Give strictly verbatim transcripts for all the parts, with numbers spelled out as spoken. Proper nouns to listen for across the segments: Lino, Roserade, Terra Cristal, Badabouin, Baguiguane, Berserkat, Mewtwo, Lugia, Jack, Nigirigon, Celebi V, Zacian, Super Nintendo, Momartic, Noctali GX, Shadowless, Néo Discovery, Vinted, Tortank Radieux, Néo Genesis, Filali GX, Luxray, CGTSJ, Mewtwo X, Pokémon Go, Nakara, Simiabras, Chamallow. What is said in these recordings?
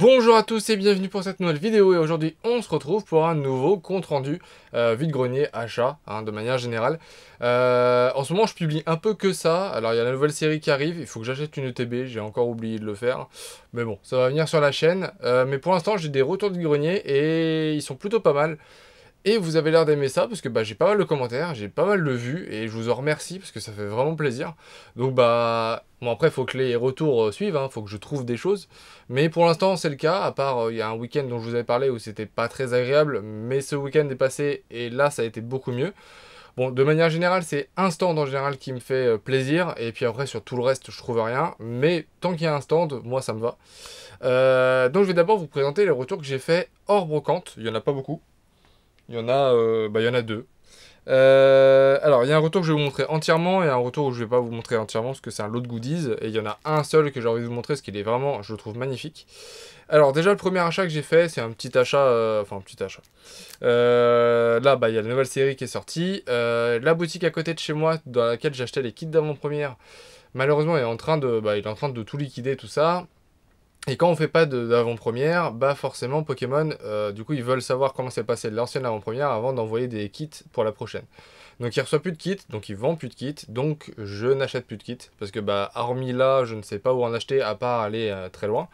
Bonjour à tous et bienvenue pour cette nouvelle vidéo, et aujourd'hui on se retrouve pour un nouveau compte rendu euh, vide-grenier achat hein, de manière générale. Euh, en ce moment je publie un peu que ça. Alors il y a la nouvelle série qui arrive, il faut que j'achète une E T B, j'ai encore oublié de le faire, mais bon ça va venir sur la chaîne. Euh, mais pour l'instant j'ai des retours de grenier et ils sont plutôt pas mal. Et vous avez l'air d'aimer ça parce que bah, j'ai pas mal de commentaires, j'ai pas mal de vues et je vous en remercie parce que ça fait vraiment plaisir. Donc bah, bon après faut que les retours euh, suivent, hein, faut que je trouve des choses. Mais pour l'instant c'est le cas, à part il euh, y a un week-end dont je vous avais parlé où c'était pas très agréable, mais ce week-end est passé et là ça a été beaucoup mieux. Bon, de manière générale, c'est un stand en général qui me fait plaisir. Et puis après, sur tout le reste, je trouve rien. Mais tant qu'il y a un stand, moi, ça me va. Euh, donc, je vais d'abord vous présenter les retours que j'ai fait hors brocante. Il n'y en a pas beaucoup. Il y en a, euh, bah, il y en a deux. Euh, alors, il y a un retour que je vais vous montrer entièrement et un retour que je ne vais pas vous montrer entièrement parce que c'est un lot de goodies. Et il y en a un seul que j'ai envie de vous montrer parce qu'il est vraiment, je le trouve magnifique. Alors, déjà, le premier achat que j'ai fait, c'est un petit achat. Euh, enfin, un petit achat. Euh, là, bah, il y a la nouvelle série qui est sortie. Euh, la boutique à côté de chez moi, dans laquelle j'achetais les kits d'avant-première, malheureusement, il est en train de, bah, il est en train de tout liquider, tout ça. Et quand on fait pas d'avant-première, bah forcément Pokémon, euh, du coup ils veulent savoir comment s'est passée l'ancienne avant-première avant d'envoyer des kits pour la prochaine. Donc ils reçoivent plus de kits, donc ils vendent plus de kits, donc je n'achète plus de kits. Parce que bah hormis là, je ne sais pas où en acheter à part aller euh, très loin.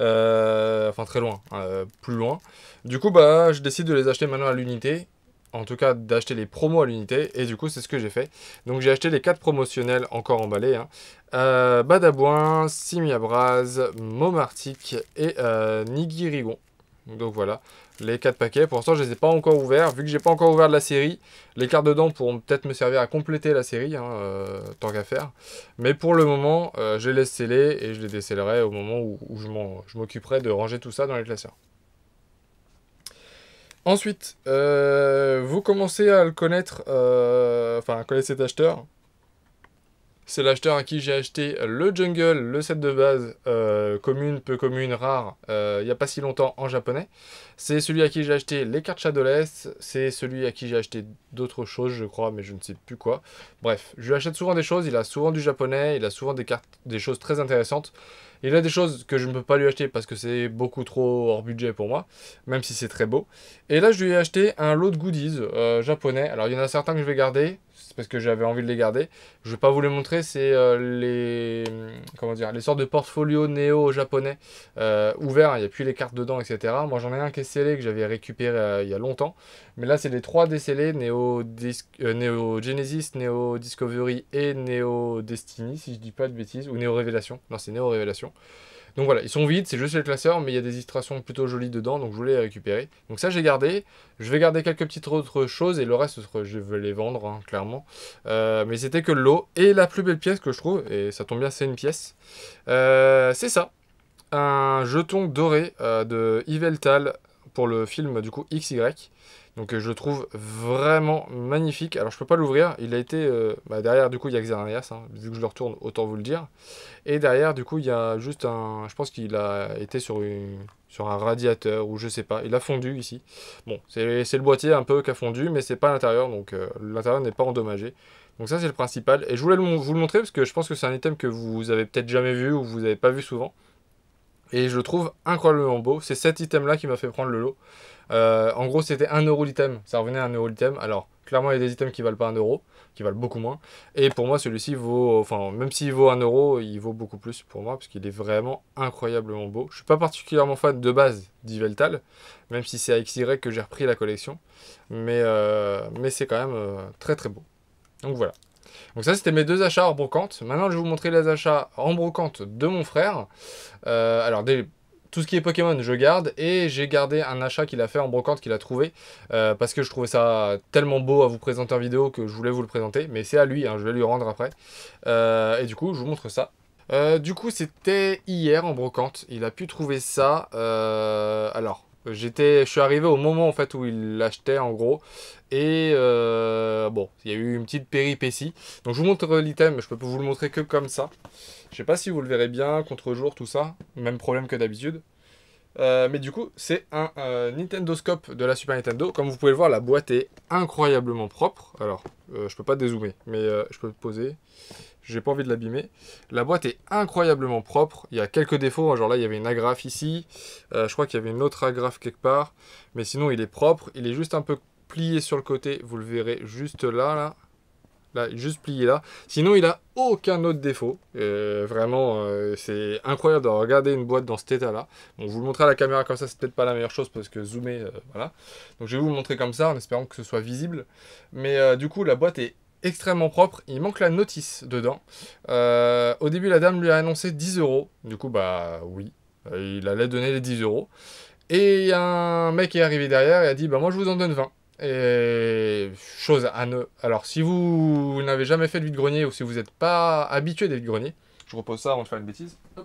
Euh, enfin très loin, euh, plus loin. Du coup bah je décide de les acheter maintenant à l'unité. En tout cas d'acheter les promos à l'unité, et du coup c'est ce que j'ai fait. Donc j'ai acheté les quatre promotionnels encore emballés, hein. euh, Badabouin, Simiabras, Momartic et euh, Nigirigon. Donc voilà, les quatre paquets. Pour l'instant je les ai pas encore ouverts, vu que j'ai pas encore ouvert de la série. Les cartes dedans pourront peut-être me servir à compléter la série, hein, euh, tant qu'à faire. Mais pour le moment, euh, je les laisse sceller et je les décellerai au moment où, où je m'occuperai de ranger tout ça dans les classeurs. Ensuite, euh, vous commencez à le connaître, euh, enfin à connaître cet acheteur. C'est l'acheteur à qui j'ai acheté le jungle, le set de base, euh, commune, peu commune, rare, il euh, n'y a pas si longtemps en japonais. C'est celui à qui j'ai acheté les cartes Shadowless, c'est celui à qui j'ai acheté d'autres choses je crois, mais je ne sais plus quoi. Bref, je lui achète souvent des choses, il a souvent du japonais, il a souvent des cartes, des choses très intéressantes. Il a des choses que je ne peux pas lui acheter parce que c'est beaucoup trop hors budget pour moi, même si c'est très beau. Et là, je lui ai acheté un lot de goodies euh, japonais. Alors, il y en a certains que je vais garder, c'est parce que j'avais envie de les garder. Je ne vais pas vous les montrer, c'est euh, les, comment dire, les sortes de portfolio néo japonais euh, ouverts. Hein, il n'y a plus les cartes dedans, et cetera. Moi, j'en ai un qui est scellé, que j'avais récupéré euh, il y a longtemps. Mais là, c'est les trois décellés, Néo euh, Néo Genesis, Néo Discovery et Néo Destiny, si je ne dis pas de bêtises, ou Néo Révélation. Non, c'est Néo Révélation. Donc voilà, ils sont vides, c'est juste le classeur, mais il y a des illustrations plutôt jolies dedans, donc je voulais les récupérer. Donc ça j'ai gardé, je vais garder quelques petites autres choses et le reste je vais les vendre, hein, clairement. Euh, mais c'était que le lot, et la plus belle pièce que je trouve, et ça tombe bien c'est une pièce, euh, c'est ça, un jeton doré euh, de Yveltal pour le film du coup X Y. Donc euh, je le trouve vraiment magnifique. Alors je peux pas l'ouvrir, il a été... Euh, bah, derrière du coup il y a Xerneas, hein, vu que je le retourne, autant vous le dire. Et derrière du coup il y a juste un... Je pense qu'il a été sur, une, sur un radiateur ou je sais pas, il a fondu ici. Bon, c'est le boîtier un peu qui a fondu, mais c'est pas à l'intérieur, donc euh, l'intérieur n'est pas endommagé. Donc ça c'est le principal. Et je voulais le, vous le montrer parce que je pense que c'est un item que vous avez peut-être jamais vu ou vous n'avez pas vu souvent. Et je le trouve incroyablement beau. C'est cet item-là qui m'a fait prendre le lot. Euh, en gros, c'était un euro l'item. Ça revenait à un euro l'item. Alors, clairement, il y a des items qui valent pas un euro, qui valent beaucoup moins. Et pour moi, celui-ci vaut... Enfin, même s'il vaut un euro, il vaut beaucoup plus pour moi, parce qu'il est vraiment incroyablement beau. Je suis pas particulièrement fan de base d'Yveltal, même si c'est à X Y que j'ai repris la collection. Mais, euh, mais c'est quand même euh, très très beau. Donc voilà. Donc ça c'était mes deux achats en brocante. Maintenant je vais vous montrer les achats en brocante de mon frère. Euh, alors des, tout ce qui est Pokémon je garde, et j'ai gardé un achat qu'il a fait en brocante qu'il a trouvé euh, parce que je trouvais ça tellement beau à vous présenter en vidéo que je voulais vous le présenter, mais c'est à lui, hein, je vais lui rendre après. Euh, et du coup je vous montre ça. Euh, du coup c'était hier en brocante, il a pu trouver ça. Euh, alors j'étais, je suis arrivé au moment en fait où il l'achetait en gros. Et euh, bon, il y a eu une petite péripétie. Donc je vous montre l'item, je peux vous le montrer que comme ça. Je sais pas si vous le verrez bien, contre-jour, tout ça. Même problème que d'habitude. Euh, mais du coup, c'est un euh, Nintendo Scope de la Super Nintendo. Comme vous pouvez le voir, la boîte est incroyablement propre. Alors, euh, je peux pas dézoomer, mais euh, je peux le poser. J'ai pas envie de l'abîmer. La boîte est incroyablement propre. Il y a quelques défauts. Hein, genre là, il y avait une agrafe ici. Euh, je crois qu'il y avait une autre agrafe quelque part. Mais sinon, il est propre. Il est juste un peu plié sur le côté. Vous le verrez juste là, là. Là, juste plié là. Sinon, il n'a aucun autre défaut. Euh, vraiment, euh, c'est incroyable de regarder une boîte dans cet état-là. Bon, je vous le montrer à la caméra comme ça, c'est peut-être pas la meilleure chose parce que zoomer, euh, voilà. Donc, je vais vous le montrer comme ça en espérant que ce soit visible. Mais euh, du coup, la boîte est extrêmement propre. Il manque la notice dedans. Euh, au début, la dame lui a annoncé dix euros. Du coup, bah oui, il allait donner les dix euros. Et un mec est arrivé derrière et a dit, bah moi, je vous en donne vingt. Et chose à ne... Alors, si vous n'avez jamais fait de vide-grenier ou si vous n'êtes pas habitué des vide-greniers, je repose ça avant de faire une bêtise. Hop.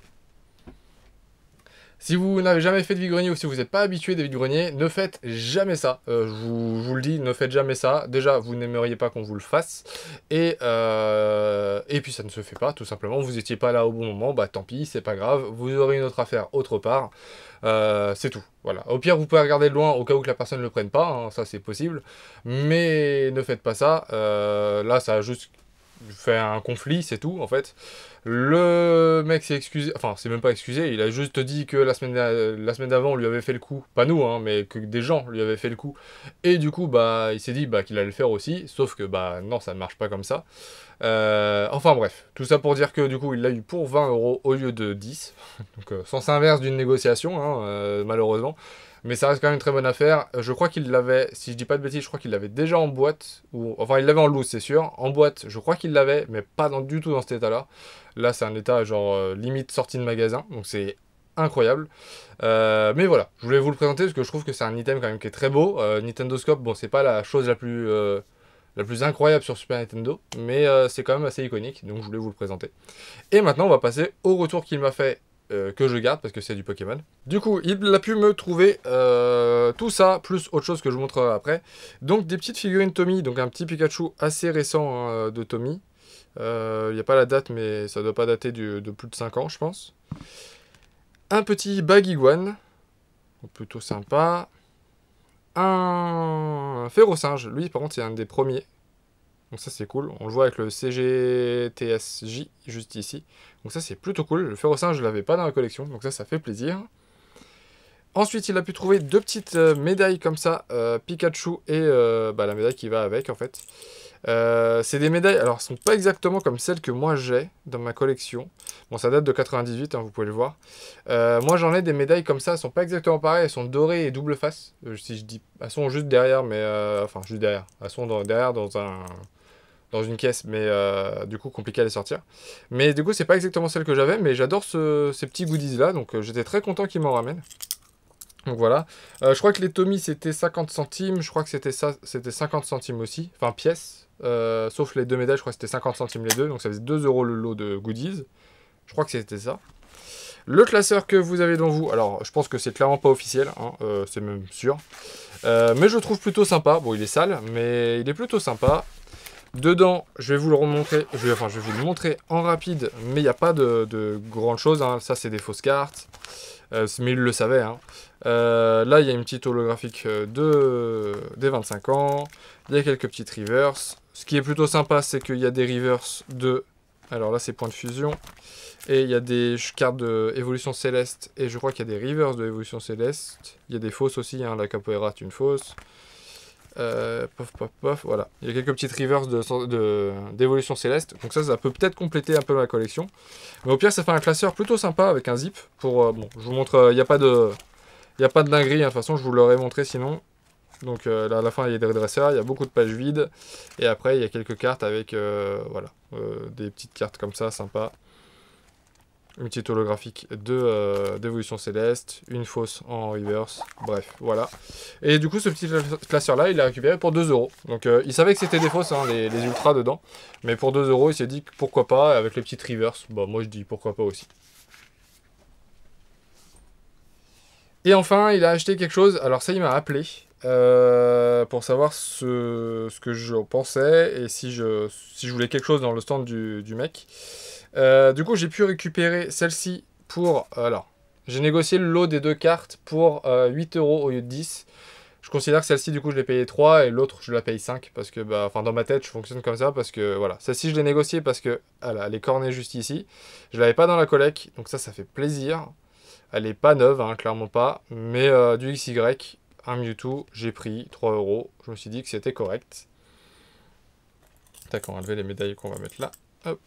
Si vous n'avez jamais fait de vide-grenier ou si vous n'êtes pas habitué des vide-greniers, ne faites jamais ça. Euh, je, vous, je vous le dis, ne faites jamais ça. Déjà, vous n'aimeriez pas qu'on vous le fasse. Et, euh, et puis, ça ne se fait pas, tout simplement. Vous n'étiez pas là au bon moment, bah tant pis, c'est pas grave. Vous aurez une autre affaire autre part. Euh, c'est tout. Voilà. Au pire, vous pouvez regarder de loin au cas où que la personne ne le prenne pas. Hein, ça, c'est possible. Mais ne faites pas ça. Euh, là, ça a juste... fait un conflit, c'est tout en fait. Le mec s'est excusé, enfin c'est même pas excusé, il a juste dit que la semaine la semaine d'avant on lui avait fait le coup, pas nous hein, mais que des gens lui avaient fait le coup, et du coup bah il s'est dit bah qu'il allait le faire aussi, sauf que bah non, ça ne marche pas comme ça. Euh, enfin bref, tout ça pour dire que du coup il l'a eu pour vingt euros au lieu de dix, donc euh, sens inverse d'une négociation hein, euh, malheureusement. Mais ça reste quand même une très bonne affaire. Je crois qu'il l'avait, si je dis pas de bêtises, je crois qu'il l'avait déjà en boîte. Ou, enfin, il l'avait en loose, c'est sûr. En boîte, je crois qu'il l'avait, mais pas dans, du tout dans cet état-là. Là, Là c'est un état genre euh, limite sortie de magasin. Donc, c'est incroyable. Euh, mais voilà, je voulais vous le présenter parce que je trouve que c'est un item quand même qui est très beau. Euh, Nintendo Scope, bon, c'est pas la chose la plus... Euh, la plus incroyable sur Super Nintendo, mais euh, c'est quand même assez iconique, donc je voulais vous le présenter. Et maintenant, on va passer au retour qu'il m'a fait, euh, que je garde, parce que c'est du Pokémon. Du coup, il a pu me trouver euh, tout ça, plus autre chose que je vous montrerai après. Donc, des petites figurines Tommy, donc un petit Pikachu assez récent hein, de Tommy. Il euh, n'y a pas la date, mais ça ne doit pas dater du, de plus de cinq ans, je pense. Un petit Baguiguane, plutôt sympa. Un Féro-Singe, lui par contre c'est un des premiers, donc ça c'est cool, on le voit avec le C G T S J juste ici, donc ça c'est plutôt cool, le Féro-Singe je l'avais pas dans la collection, donc ça ça fait plaisir. Ensuite il a pu trouver deux petites euh, médailles comme ça, euh, Pikachu et euh, bah, la médaille qui va avec en fait. Euh, c'est des médailles, alors elles sont pas exactement comme celles que moi j'ai dans ma collection. Bon, ça date de quatre-vingt-dix-huit, hein, vous pouvez le voir. euh, Moi j'en ai des médailles comme ça, elles sont pas exactement pareilles. Elles sont dorées et double face, euh, si je dis, elles sont juste derrière, mais euh, enfin juste derrière. Elles sont dans, derrière dans, un, dans une caisse, mais euh, du coup compliqué à les sortir. Mais du coup c'est pas exactement celle que j'avais, mais j'adore ce, ces petits goodies là. Donc euh, j'étais très content qu'ils m'en ramènent. Donc voilà, euh, je crois que les Tommy c'était cinquante centimes, je crois que c'était ça, c'était cinquante centimes aussi, enfin pièces, euh, sauf les deux médailles, je crois que c'était cinquante centimes les deux, donc ça faisait deux euros le lot de goodies, je crois que c'était ça. Le classeur que vous avez dans vous, alors je pense que c'est clairement pas officiel, hein, euh, c'est même sûr, euh, mais je le trouve plutôt sympa, bon il est sale, mais il est plutôt sympa. Dedans, je vais vous le remontrer, je vais, enfin je vais vous le montrer en rapide, mais il n'y a pas de, de grande chose, hein. Ça c'est des fausses cartes, euh, mais il le savait. Hein. Euh, là il y a une petite holographique de, des vingt-cinq ans, il y a quelques petites reverse. Ce qui est plutôt sympa c'est qu'il y a des reverse de, alors là c'est point de fusion, et il y a des cartes de évolution céleste, et je crois qu'il y a des reverse de évolution céleste, il y a des fausses aussi, hein. La capoeira c'est une fausse. Euh, pof, pof, pof, voilà. Il y a quelques petites reverses d'évolution de, de, céleste. Donc ça, ça peut peut-être compléter un peu ma collection. Mais au pire, ça fait un classeur plutôt sympa avec un zip. Pour, euh, bon, je vous montre, il euh, n'y a pas de il n'y a pas de dinguerie. Hein, de toute façon, je vous l'aurais montré sinon. Donc euh, là, à la fin, il y a des redresseurs, il y a beaucoup de pages vides. Et après, il y a quelques cartes avec, euh, voilà, euh, des petites cartes comme ça, sympa. Une petite holographique de euh, d'évolution céleste, une fausse en reverse, bref, voilà. Et du coup, ce petit classeur-là, il l'a récupéré pour deux euros. Donc, euh, il savait que c'était des fausses, hein, les, les ultras dedans. Mais pour deux euros, il s'est dit pourquoi pas, avec les petites reverse. Bah, moi, je dis pourquoi pas aussi. Et enfin, il a acheté quelque chose. Alors ça, il m'a appelé euh, pour savoir ce, ce que je pensais et si je, si je voulais quelque chose dans le stand du, du mec. Euh, du coup, j'ai pu récupérer celle-ci pour... Alors, J'ai négocié le lot des deux cartes pour euh, huit euros au lieu de dix. Je considère que celle-ci, du coup, je l'ai payée trois et l'autre, je la paye cinq. Parce que, bah, enfin, dans ma tête, je fonctionne comme ça. Parce que, voilà. Celle-ci, je l'ai négociée parce que, voilà, elle est cornée juste ici. Je l'avais pas dans la collecte. Donc, ça, ça fait plaisir. Elle est pas neuve, hein, clairement pas. Mais euh, du X Y, un Mewtwo, j'ai pris trois euros. Je me suis dit que c'était correct. Tac, on va enlever les médailles qu'on va mettre là. Hop.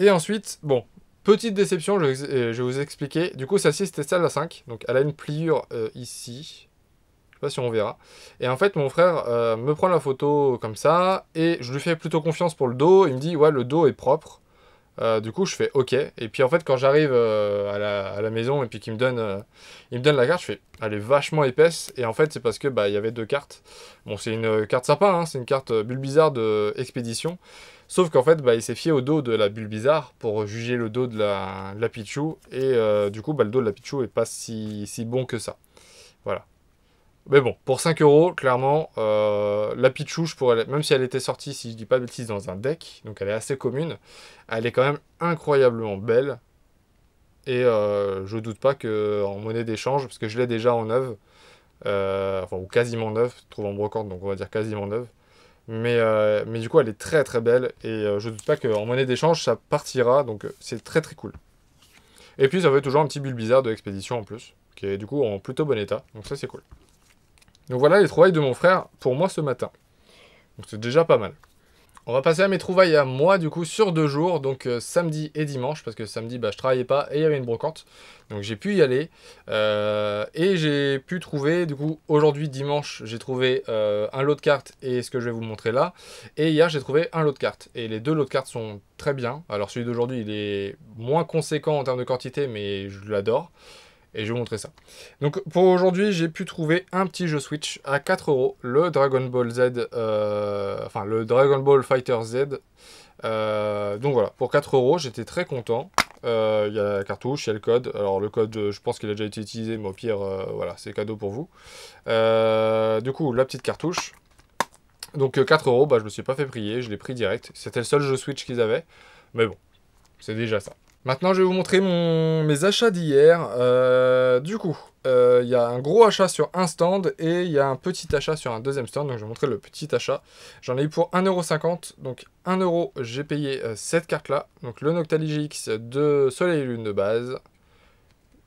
Et ensuite, bon. Petite déception, je, je vais vous expliquer. Du coup, celle-ci, c'était celle à cinq. Donc, elle a une pliure euh, ici. Je sais pas si on verra. Et en fait, mon frère euh, me prend la photo comme ça. Et je lui fais plutôt confiance pour le dos. Il me dit, ouais, le dos est propre. Euh, du coup, je fais OK. Et puis, en fait, quand j'arrive euh, à, la, à la maison et puis qu'il me donne, euh, il me donne la carte, je fais, elle est vachement épaisse. Et en fait, c'est parce que bah, y avait deux cartes. Bon, c'est une carte sympa, hein, c'est une carte euh, Bulbizarre de Expédition. Sauf qu'en fait, bah, il s'est fié au dos de la Bulbizarre pour juger le dos de la, de la Pichu. Et euh, du coup, bah, le dos de la Pichu n'est pas si, si bon que ça. Voilà. Mais bon, pour cinq euros, clairement, euh, la Pichu, je pourrais, même si elle était sortie, si je ne dis pas de bêtises, dans un deck, donc elle est assez commune, elle est quand même incroyablement belle. Et euh, je ne doute pas qu'en monnaie d'échange, parce que je l'ai déjà en neuve, euh, enfin, ou quasiment neuve, je trouve en brocante, donc on va dire quasiment neuve. Mais, euh, mais du coup, elle est très très belle et euh, je ne doute pas qu'en monnaie d'échange, ça partira. Donc, euh, c'est très très cool. Et puis, ça fait toujours un petit Bulbizarre de l'expédition en plus, qui est du coup en plutôt bon état. Donc, ça, c'est cool. Donc, voilà les trouvailles de mon frère pour moi ce matin. Donc, c'est déjà pas mal. On va passer à mes trouvailles à moi, du coup, sur deux jours. Donc, euh, samedi et dimanche, parce que samedi, bah, je travaillais pas et il y avait une brocante. Donc, j'ai pu y aller. Euh, et j'ai pu trouver, du coup, aujourd'hui, dimanche, j'ai trouvé euh, un lot de cartes et ce que je vais vous montrer là. Et hier, j'ai trouvé un lot de cartes. Et les deux lots de cartes sont très bien. Alors, celui d'aujourd'hui, il est moins conséquent en termes de quantité, mais je l'adore. Et je vais vous montrer ça. Donc, pour aujourd'hui, j'ai pu trouver un petit jeu Switch à quatre euros. Le Dragon Ball Z... Euh, enfin, le Dragon Ball Fighter Z. Euh, donc, voilà. Pour quatre euros, j'étais très content. Il euh, y a la cartouche, il y a le code. Alors, le code, je pense qu'il a déjà été utilisé. Mais au pire, euh, voilà, c'est cadeau pour vous. Euh, du coup, la petite cartouche. Donc, quatre euros, bah, je ne me suis pas fait prier. Je l'ai pris direct. C'était le seul jeu Switch qu'ils avaient. Mais bon, c'est déjà ça. Maintenant, je vais vous montrer mon... mes achats d'hier. Euh, du coup, il euh, y a un gros achat sur un stand et il y a un petit achat sur un deuxième stand. Donc, je vais vous montrer le petit achat. J'en ai eu pour un euro cinquante. Donc, un euro, j'ai payé euh, cette carte-là. Donc, le Noctali G X de Soleil et Lune de base.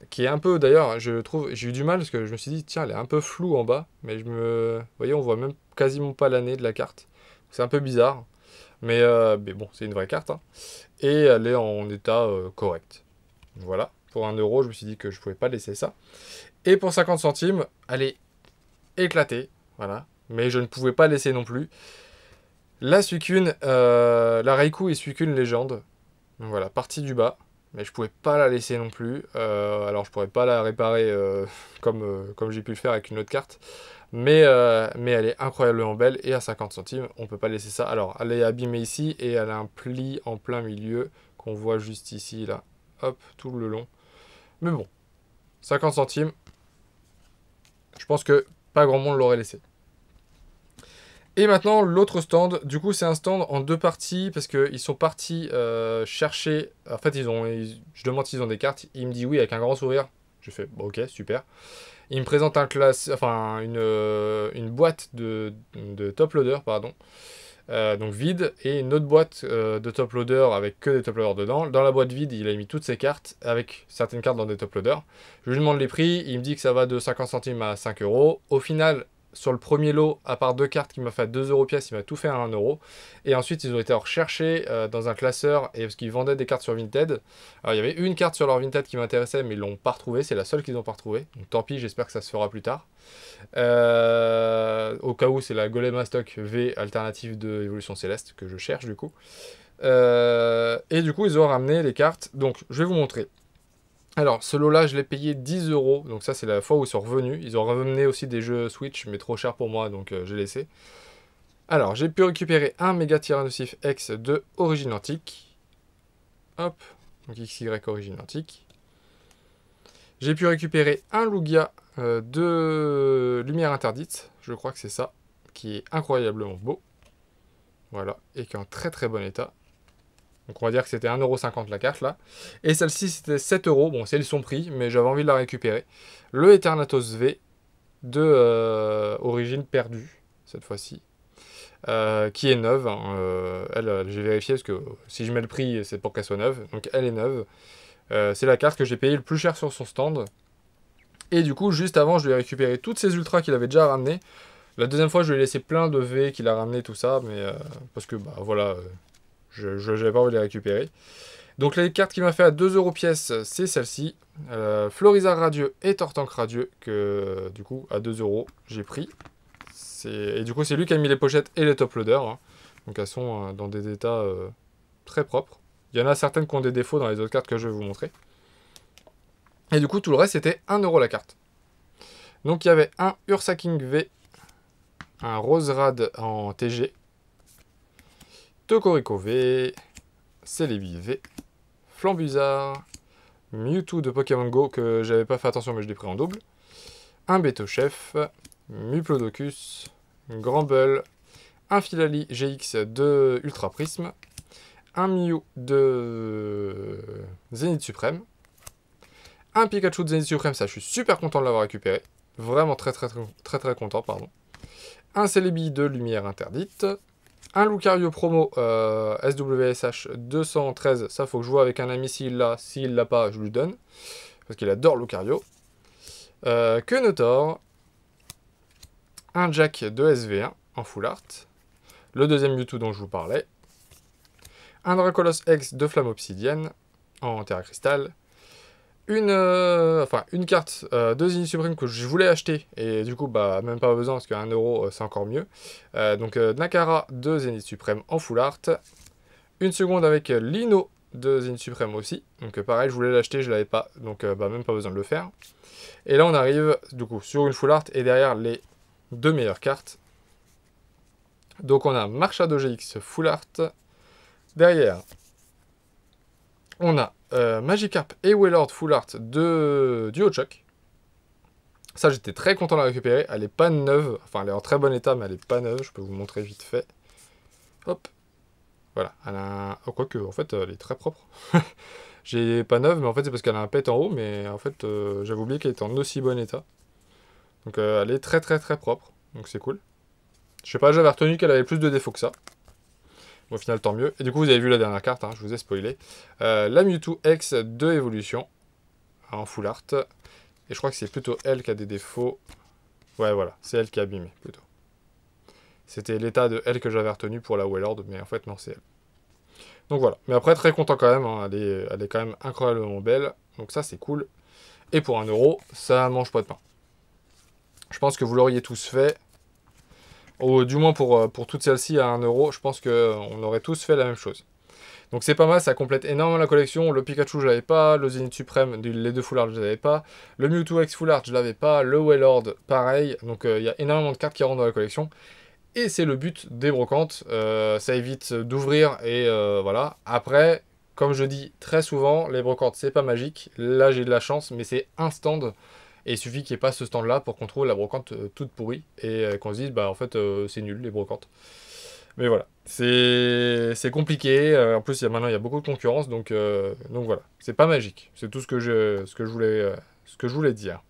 Qui est un peu, d'ailleurs, je trouve, j'ai eu du mal parce que je me suis dit, tiens, elle est un peu floue en bas. Mais je me... Vous voyez, on voit même quasiment pas l'année de la carte. C'est un peu bizarre. Mais, euh, mais bon, c'est une vraie carte. Hein. Et elle est en état euh, correct. Voilà. Pour un euro, je me suis dit que je ne pouvais pas laisser ça. Et pour cinquante centimes, elle est éclatée. Voilà. Mais je ne pouvais pas laisser non plus. La Suikune, euh, la Raikou et Suikune légende. Donc voilà, partie du bas. Mais je ne pouvais pas la laisser non plus. Euh, alors, je ne pourrais pas la réparer euh, comme, euh, comme j'ai pu le faire avec une autre carte. Mais, euh, mais elle est incroyablement belle et à cinquante centimes, on ne peut pas laisser ça. Alors, elle est abîmée ici et elle a un pli en plein milieu qu'on voit juste ici, là. Hop, tout le long. Mais bon, cinquante centimes, je pense que pas grand monde l'aurait laissé. Et maintenant, l'autre stand, du coup, c'est un stand en deux parties, parce qu'ils sont partis euh, chercher... En fait, ils ont, ils, je demande s'ils ont des cartes, il me dit oui avec un grand sourire. Je fais, bon, ok, super. Il me présente un classe, enfin, une, une boîte de, de top loader, pardon, euh, donc vide, et une autre boîte euh, de top loader avec que des top loaders dedans. Dans la boîte vide, il a mis toutes ses cartes, avec certaines cartes dans des top loaders. Je lui demande les prix, il me dit que ça va de cinquante centimes à cinq euros. Au final, sur le premier lot, à part deux cartes qui m'a fait à deux euros pièce, il m'a tout fait à un euro. Et ensuite, ils ont été recherchés euh, dans un classeur, et parce qu'ils vendaient des cartes sur Vinted. Alors, il y avait une carte sur leur Vinted qui m'intéressait, mais ils l'ont pas retrouvée. C'est la seule qu'ils n'ont pas retrouvée. Donc, tant pis, j'espère que ça se fera plus tard. Euh, au cas où, c'est la Golem Stock V alternative de Evolution Céleste que je cherche, du coup. Euh, et du coup, ils ont ramené les cartes. Donc, je vais vous montrer. Alors, ce lot-là, je l'ai payé dix euros. Donc ça, c'est la fois où ils sont revenus. Ils ont ramené aussi des jeux Switch, mais trop cher pour moi, donc euh, j'ai laissé. Alors, j'ai pu récupérer un méga Tyrannosif X de Origine Antique. Hop, donc X Y Origine Antique. J'ai pu récupérer un Lugia euh, de Lumière Interdite. Je crois que c'est ça, qui est incroyablement beau. Voilà, et qui est en très très bon état. Donc on va dire que c'était un euro cinquante la carte là. Et celle-ci c'était sept euros. Bon, c'est son prix, mais j'avais envie de la récupérer. Le Eternatus V de euh, origine perdue, cette fois-ci. Euh, qui est neuve. Hein. Euh, elle, j'ai vérifié parce que si je mets le prix, c'est pour qu'elle soit neuve. Donc elle est neuve. Euh, c'est la carte que j'ai payée le plus cher sur son stand. Et du coup, juste avant, je lui ai récupéré toutes ses ultras qu'il avait déjà ramenées. La deuxième fois, je lui ai laissé plein de V qu'il a ramené, tout ça, mais euh, parce que, bah voilà, euh, je n'avais pas envie de les récupérer. Donc, les cartes qui m'a fait à deux euros pièce, c'est celle-ci. Euh, Florizarre Radieux et Tortank Radieux, que euh, du coup, à deux euros, j'ai pris. Et du coup, c'est lui qui a mis les pochettes et les top loaders. Hein. Donc, elles sont euh, dans des états euh, très propres. Il y en a certaines qui ont des défauts dans les autres cartes que je vais vous montrer. Et du coup, tout le reste, c'était un euro la carte. Donc, il y avait un Ursaking V, un Roserad en T G, Tokoriko V, Celebi V, Flambuzard, Mewtwo de Pokémon Go, que j'avais pas fait attention, mais je l'ai pris en double, un Bétochef, Muplodocus, Grumble, un Filali G X de Ultra Prism, un Mew de Zénith Suprême, un Pikachu de Zénith Suprême, ça je suis super content de l'avoir récupéré. Vraiment très très très très, très content, pardon. Un Celebi de Lumière Interdite. Un Lucario promo euh, S W S H deux cent treize, ça faut que je vois avec un ami s'il l'a. S'il l'a pas, je lui donne. Parce qu'il adore Lucario. Euh, Quenotor. Un Jack de S V un en full art. Le deuxième Mewtwo dont je vous parlais. Un Dracolos X de Flamme Obsidienne en Terra Cristal. Une, euh, enfin, une carte euh, de Zénith Suprême que je voulais acheter, et du coup, bah, même pas besoin, parce qu'un euro, euh, c'est encore mieux. Euh, donc, euh, Nakara de Zénith Suprême en full art. Une seconde avec euh, Lino de Zénith Suprême aussi. Donc, euh, pareil, je voulais l'acheter, je l'avais pas, donc euh, bah, même pas besoin de le faire. Et là, on arrive, du coup, sur une full art, et derrière, les deux meilleures cartes. Donc, on a Marchado G X full art. Derrière, on a Euh, Magikarp et Wellord full art de du Ho-Choc. Ça, j'étais très content de la récupérer. Elle est pas neuve. Enfin, elle est en très bon état, mais elle est pas neuve. Je peux vous montrer vite fait. Hop. Voilà. Elle a un... oh, quoique, en fait, elle est très propre. J'ai pas neuve, mais en fait, c'est parce qu'elle a un pet en haut. Mais en fait, euh, j'avais oublié qu'elle était en aussi bon état. Donc, euh, elle est très, très, très propre. Donc, c'est cool. Je sais pas, j'avais retenu qu'elle avait plus de défauts que ça. Au final, tant mieux. Et du coup, vous avez vu la dernière carte, hein, je vous ai spoilé. Euh, la Mewtwo X de Evolution, en full art. Et je crois que c'est plutôt elle qui a des défauts. Ouais, voilà, c'est elle qui est abîmée, plutôt. C'était l'état de elle que j'avais retenu pour la Wellord, mais en fait, non, c'est elle. Donc voilà. Mais après, très content quand même. Hein. Elle est, elle est quand même incroyablement belle. Donc ça, c'est cool. Et pour un euro, ça mange pas de pain. Je pense que vous l'auriez tous fait. Ou du moins pour, pour toutes celles-ci à un euro, je pense qu'on aurait tous fait la même chose. Donc c'est pas mal, ça complète énormément la collection. Le Pikachu, je l'avais pas. Le Zénith Suprême, les deux Full Art, je l'avais pas. Le Mewtwo X Full Art, je l'avais pas. Le Wellord, pareil. Donc il euh, y a énormément de cartes qui rentrent dans la collection. Et c'est le but des brocantes. Euh, ça évite d'ouvrir et euh, voilà. Après, comme je dis très souvent, les brocantes, c'est pas magique. Là, j'ai de la chance, mais c'est un stand. Et il suffit qu'il n'y ait pas ce stand-là pour qu'on trouve la brocante euh, toute pourrie et euh, qu'on se dise, bah en fait, euh, c'est nul, les brocantes. Mais voilà, c'est compliqué. Euh, en plus, y a, maintenant, il y a beaucoup de concurrence, donc, euh, donc voilà, c'est pas magique. C'est tout ce que, je, ce, que je voulais, euh, ce que je voulais dire.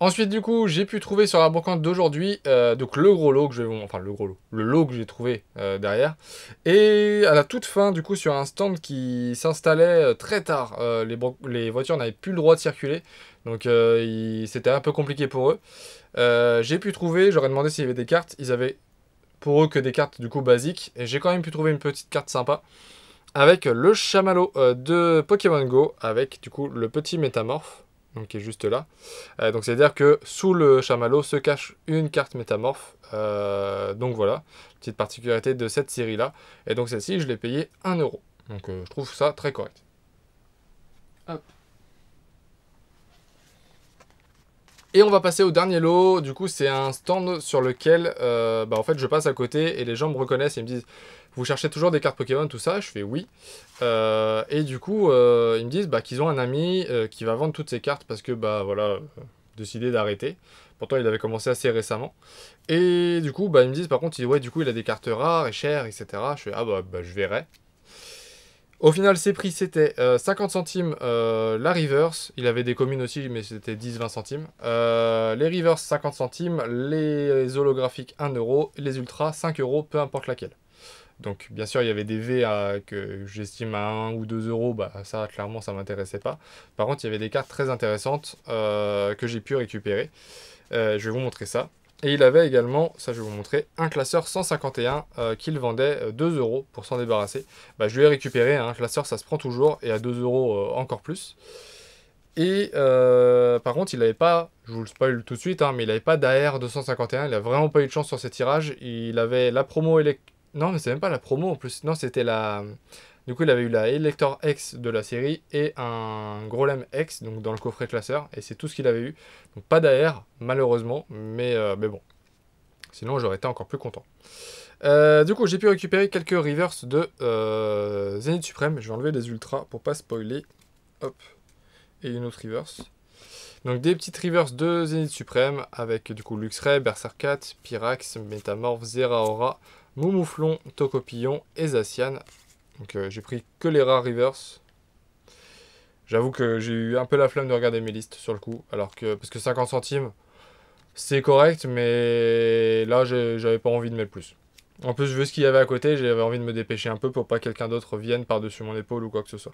Ensuite, du coup, j'ai pu trouver sur la brocante d'aujourd'hui, euh, donc le gros lot que je vais vous montrer, enfin le gros lot, le lot que j'ai trouvé euh, derrière. Et à la toute fin, du coup, sur un stand qui s'installait très tard, euh, les, les voitures n'avaient plus le droit de circuler. Donc euh, c'était un peu compliqué pour eux. Euh, j'ai pu trouver, j'aurais demandé s'il y avait des cartes, ils avaient pour eux que des cartes du coup basiques. Et j'ai quand même pu trouver une petite carte sympa avec le Chamallow euh, de Pokémon Go, avec du coup le petit Métamorphe, donc qui est juste là. Euh, donc c'est-à-dire que sous le Chamallow se cache une carte Métamorphe. Euh, donc voilà, petite particularité de cette série-là. Et donc celle-ci, je l'ai payée un euro. Donc euh, je trouve ça très correct. Hop. Et on va passer au dernier lot. Du coup, c'est un stand sur lequel euh, bah, en fait, je passe à côté et les gens me reconnaissent et me disent « Vous cherchez toujours des cartes Pokémon, tout ça ?» Je fais « Oui. Euh, » Et du coup, euh, ils me disent bah, qu'ils ont un ami euh, qui va vendre toutes ces cartes parce que, bah voilà, euh, décidé d'arrêter. Pourtant, il avait commencé assez récemment. Et du coup, bah, ils me disent par contre « Ouais, du coup, il a des cartes rares et chères, et cetera » Je fais « Ah bah, bah je verrai. » Au final, ses prix, c'était euh, cinquante centimes euh, la reverse. Il avait des communes aussi, mais c'était dix à vingt centimes. Euh, les reverse, cinquante centimes. Les holographiques, un euro. Les ultras, cinq euros, peu importe laquelle. Donc, bien sûr, il y avait des V à, que j'estime à un ou deux euros. Bah, ça, clairement, ça ne m'intéressait pas. Par contre, il y avait des cartes très intéressantes euh, que j'ai pu récupérer. Euh, je vais vous montrer ça. Et il avait également, ça je vais vous montrer, un classeur cent cinquante et un euh, qu'il vendait deux euros pour s'en débarrasser. Bah, je lui ai récupéré, hein, un classeur ça se prend toujours, et à deux euros encore plus. Et euh, par contre il n'avait pas, je vous le spoil tout de suite, hein, mais il n'avait pas d'A R deux cent cinquante et un, il n'a vraiment pas eu de chance sur ses tirages. Il avait la promo, élect... non mais c'est même pas la promo en plus, non c'était la... Du coup il avait eu la Elector X de la série et un Grolem X donc dans le coffret classeur et c'est tout ce qu'il avait eu. Donc pas d'A R malheureusement mais, euh, mais bon. Sinon j'aurais été encore plus content. Euh, du coup j'ai pu récupérer quelques reverse de euh, Zénith Suprême. Je vais enlever les ultras pour pas spoiler. Hop. Et une autre reverse. Donc des petites reverse de Zénith Suprême avec du coup Luxray, Berserkat, Pyrax, Métamorphe, Zeraora, Moumouflon, Tocopillon et Zacian. Donc euh, j'ai pris que les rares reverse. J'avoue que j'ai eu un peu la flemme de regarder mes listes sur le coup. Alors que, parce que cinquante centimes, c'est correct, mais là j'avais pas envie de mettre plus. En plus, vu ce qu'il y avait à côté, j'avais envie de me dépêcher un peu pour pas que quelqu'un d'autre vienne par-dessus mon épaule ou quoi que ce soit.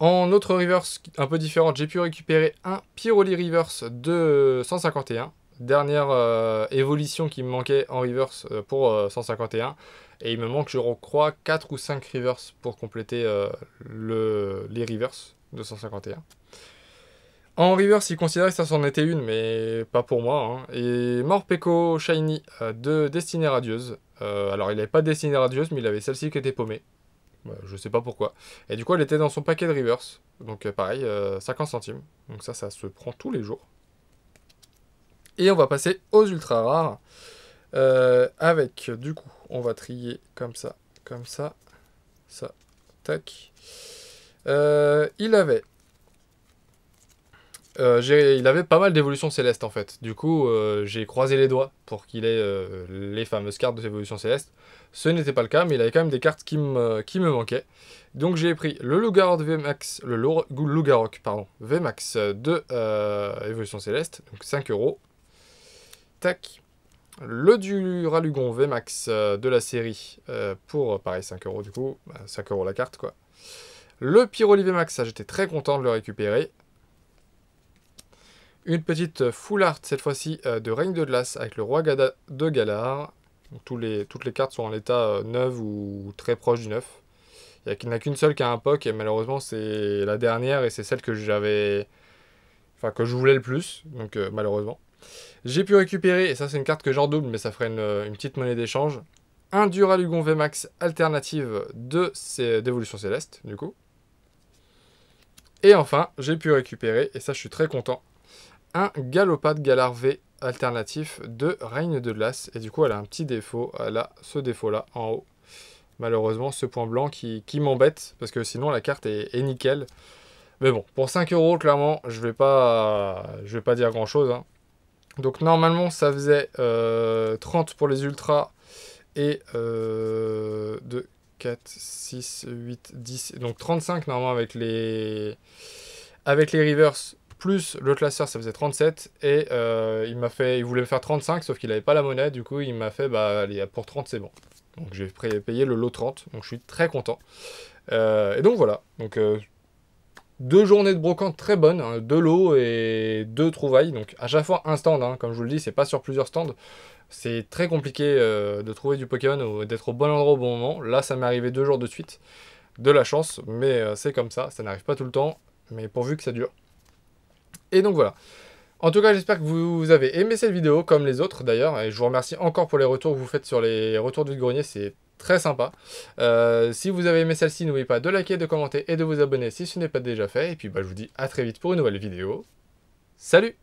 En autre reverse un peu différente, j'ai pu récupérer un Pyroli reverse de cent cinquante et un. Dernière euh, évolution qui me manquait en reverse euh, pour euh, cent cinquante et un. Et il me manque, je crois, quatre ou cinq reverse pour compléter euh, le, les reverse de cent cinquante et un. En reverse, il considérait que ça s'en était une, mais pas pour moi. Hein. Et Morpeko Shiny euh, de Destinée Radieuse. Euh, alors, il n'avait pas de Destinée Radieuse, mais il avait celle-ci qui était paumée. Euh, je sais pas pourquoi. Et du coup, elle était dans son paquet de reverse. Donc, euh, pareil, euh, cinquante centimes. Donc ça, ça se prend tous les jours. Et on va passer aux ultra rares. Euh, avec, du coup, on va trier comme ça, comme ça, ça, tac. Euh, il avait... Euh, il avait pas mal d'évolutions célestes, en fait. Du coup, euh, j'ai croisé les doigts pour qu'il ait euh, les fameuses cartes de l'évolution céleste. Ce n'était pas le cas, mais il avait quand même des cartes qui me, qui me manquaient. Donc j'ai pris le Lugarok V max, le Lugarok, pardon, V max de euh, évolution céleste, donc cinq euros. Tac. Le Duralugon V max de la série euh, pour, pareil, cinq euros du coup, cinq euros la carte, quoi. Le Pyroli V max, ça j'étais très content de le récupérer. Une petite full art, cette fois-ci, euh, de Règne de Glace avec le Roi Gada de Galar. Donc, tous les, toutes les cartes sont en l'état euh, neuf ou très proche du neuf. Il n'y en a qu'une seule qui a un P O C, et malheureusement, c'est la dernière, et c'est celle que j'avais... Enfin, que je voulais le plus, donc euh, malheureusement. J'ai pu récupérer, et ça c'est une carte que j'en double, mais ça ferait une, une petite monnaie d'échange, un Duralugon V max alternative de d'évolution céleste, du coup. Et enfin, j'ai pu récupérer, et ça je suis très content, un Galopade Galar V alternatif de Règne de Glace. Et du coup, elle a un petit défaut, elle a ce défaut-là en haut. Malheureusement, ce point blanc qui, qui m'embête, parce que sinon la carte est, est nickel. Mais bon, pour cinq euros, clairement, je vais pas, je vais pas dire grand-chose, hein. Donc normalement ça faisait euh, trente pour les ultras et euh, deux, quatre, six, huit, dix, donc trente-cinq normalement avec les, avec les reverse plus le classeur ça faisait trente-sept et euh, il m'a fait, il voulait me faire trente-cinq sauf qu'il n'avait pas la monnaie du coup il m'a fait bah allez pour trente c'est bon. Donc j'ai payé le lot trente donc je suis très content. Euh, et donc voilà, donc euh, deux journées de brocante très bonnes, hein, deux lots et deux trouvailles, donc à chaque fois un stand, hein, comme je vous le dis, c'est pas sur plusieurs stands, c'est très compliqué euh, de trouver du Pokémon ou d'être au bon endroit au bon moment, là ça m'est arrivé deux jours de suite, de la chance, mais euh, c'est comme ça, ça n'arrive pas tout le temps, mais pourvu que ça dure. Et donc voilà, en tout cas j'espère que vous avez aimé cette vidéo, comme les autres d'ailleurs, et je vous remercie encore pour les retours que vous faites sur les retours du grenier, c'est très sympa. Euh, si vous avez aimé celle-ci, n'oubliez pas de liker, de commenter et de vous abonner si ce n'est pas déjà fait. Et puis bah, je vous dis à très vite pour une nouvelle vidéo. Salut!